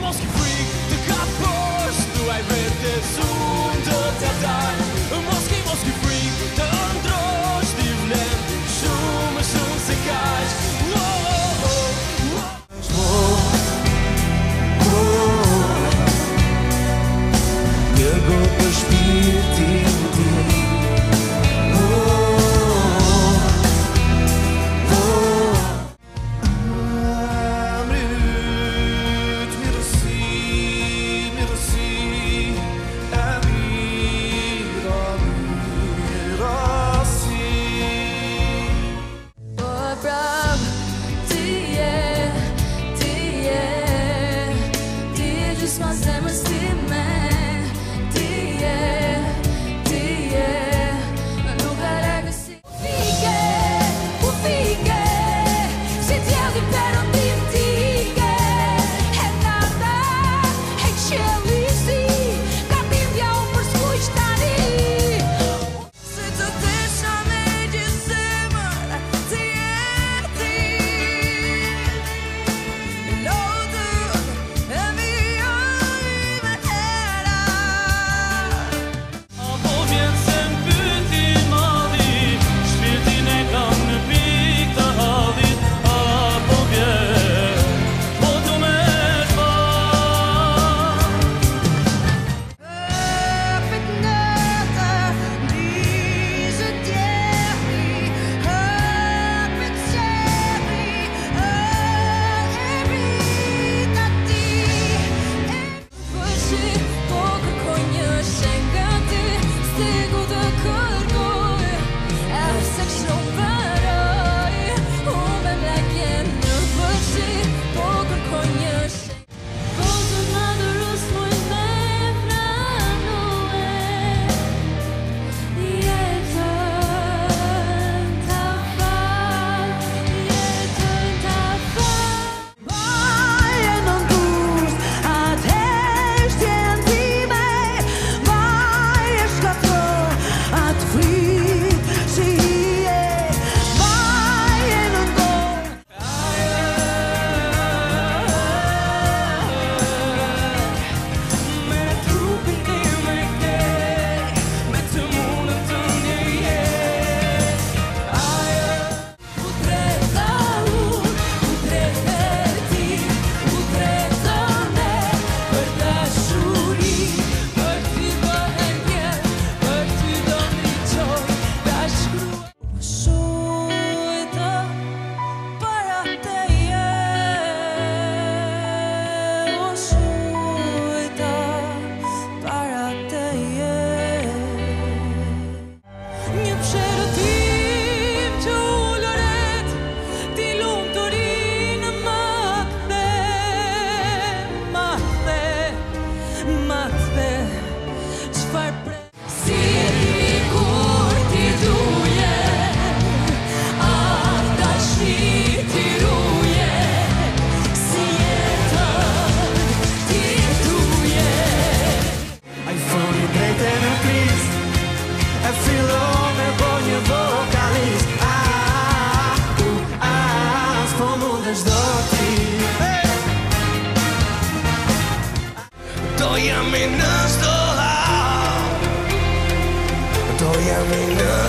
Mosky freak, the coppers, do I read the zoom, da da. Mosky freak, the androsh, the vlen, zoom, zoom, se guys. No,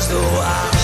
do I?